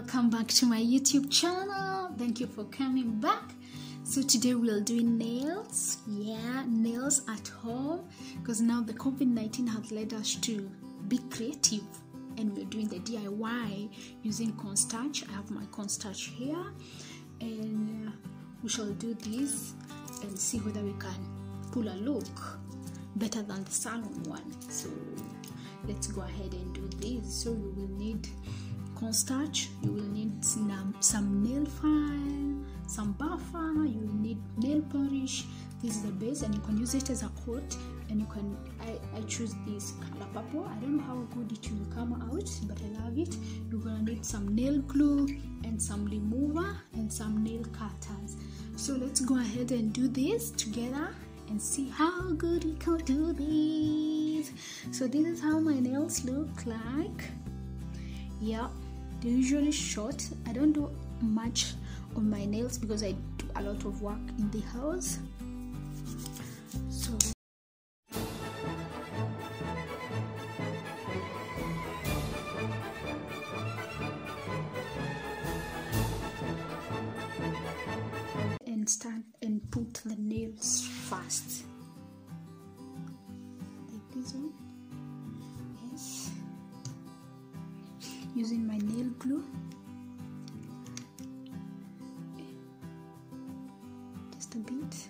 Welcome back to my YouTube channel. Thank you for coming back. So today we'll do nails. Yeah, nails at home, because now the COVID-19 has led us to be creative, and we're doing the DIY using cornstarch. I have my cornstarch here, and we shall do this and see whether we can pull a look better than the salon one. So let's go ahead and do this. So you will need cornstarch, you will need some nail file, some buffer, you will need nail polish. This is the base, and you can use it as a coat, and you can I choose this color purple. I don't know how good it will come out, but I love it. You're gonna need some nail glue and some remover and some nail cutters. So let's go ahead and do this together and see how good we can do this. So this is how my nails look like. Yeah, they're usually short. I don't do much on my nails because I do a lot of work in the house. So and start and put the nails first, like this one. Yes, using my nail glue. Just a bit.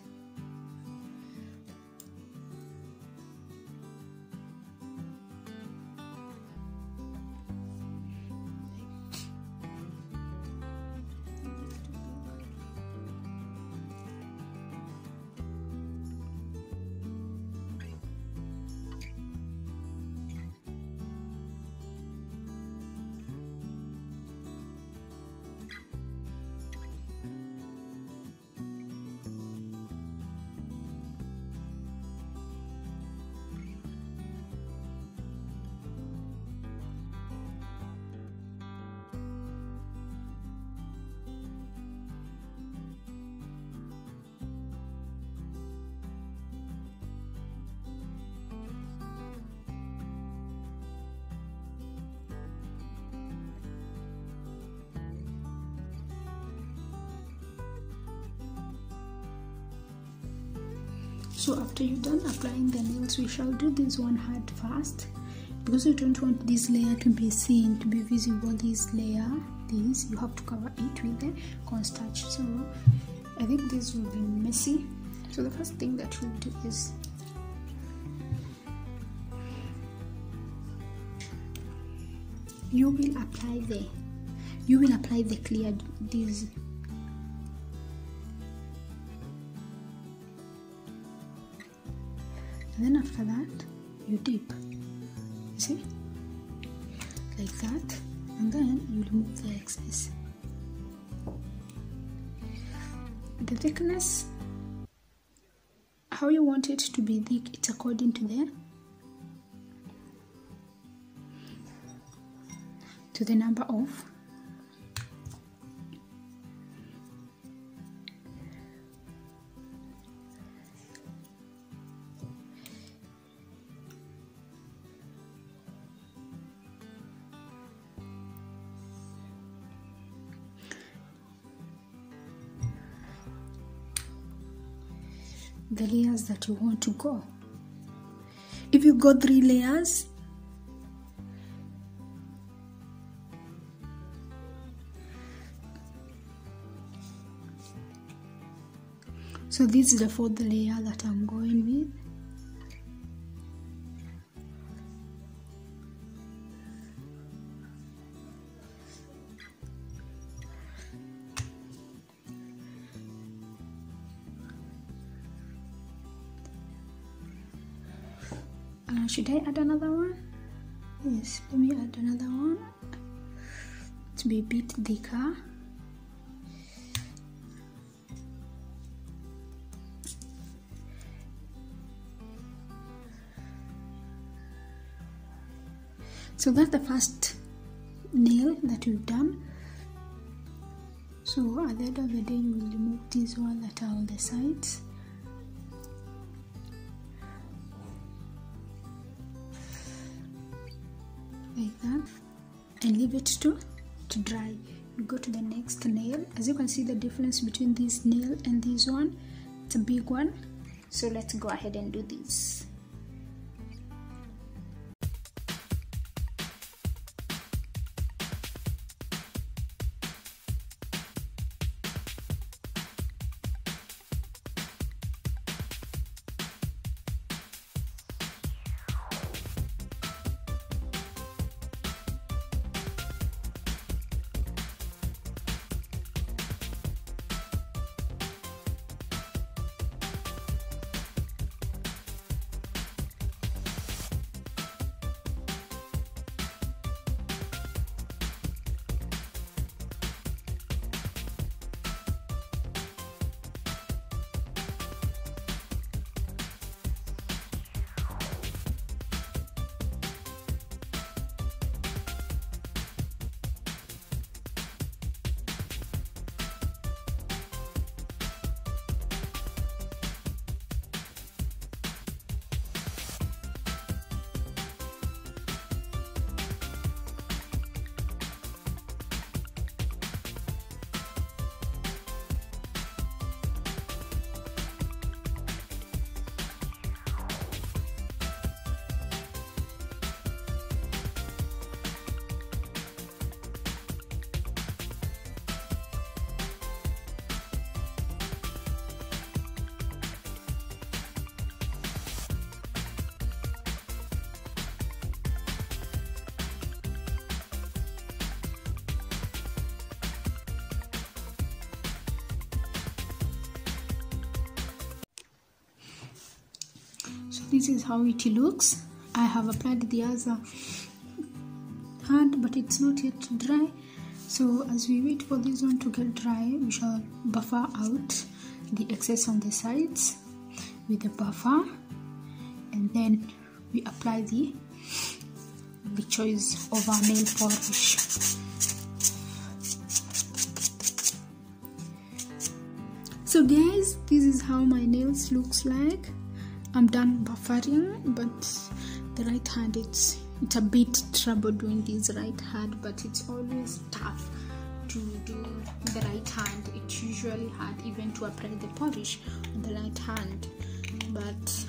So after you're done applying the nails, we shall do this one hard first, because you don't want this layer to be seen, to be visible. This layer, this, you have to cover it with the cornstarch. So I think this will be messy. So the first thing that we'll do is you will apply the clear this. Then after that, you dip, see, like that, and then you remove the excess. The thickness, how you want it to be thick, it's according to the number of the layers that you want to go. If you go 3 layers, so this is the 4th layer that I'm going with. Should I add another one? Yes, let me add another one to be a bit thicker. So that's the first nail that we've done. So at the end of the day, you will remove these ones that are on the sides. Like that, and leave it to to dry. Go to the next nail. As you can see, the difference between this nail and this one, it's a big one, so let's go ahead and do this. This is how it looks. I have applied the other hand, but it's not yet dry, so as we wait for this one to get dry, we shall buffer out the excess on the sides with the buffer, and then we apply the choice of our nail polish. So guys, this is how my nails looks like. I'm done buffering, but the right hand, it's a bit trouble doing this right hand, but it's always tough to do the right hand. It's usually hard even to apply the polish on the right hand, but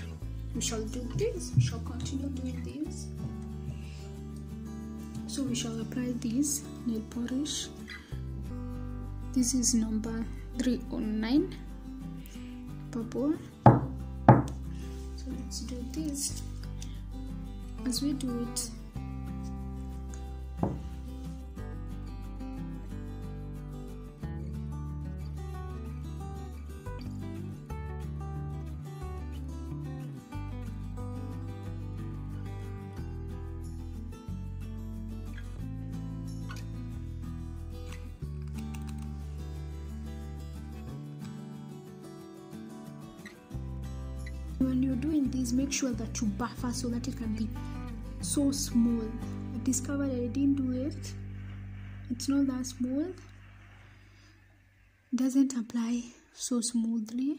we shall do this, we shall continue doing this. So we shall apply this nail polish. This is number 309, purple. Let's do this. As we do it, when you're doing this, make sure that you buffer so that it can be so small. I discovered I didn't do it. It's not that small. It doesn't apply so smoothly.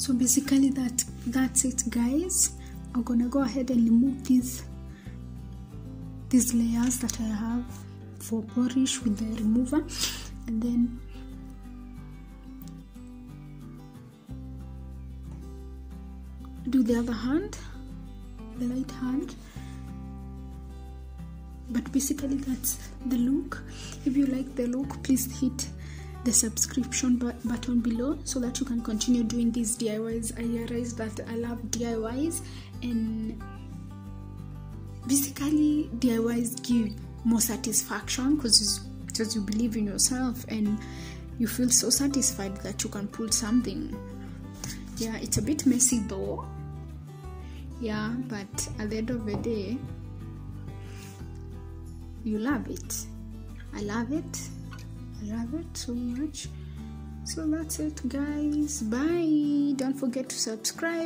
So basically that's it guys. I'm gonna go ahead and remove these layers that I have for polish with the remover, and then do the other hand, the right hand. But basically that's the look. If you like the look, please hit the subscription button below so that you can continue doing these DIYs. I realized that I love DIYs, and basically DIYs give more satisfaction because you believe in yourself and you feel so satisfied that you can pull something. Yeah, it's a bit messy though, yeah, but at the end of the day you love it. I love it. I love it so much. So that's it, guys. Bye. Don't forget to subscribe.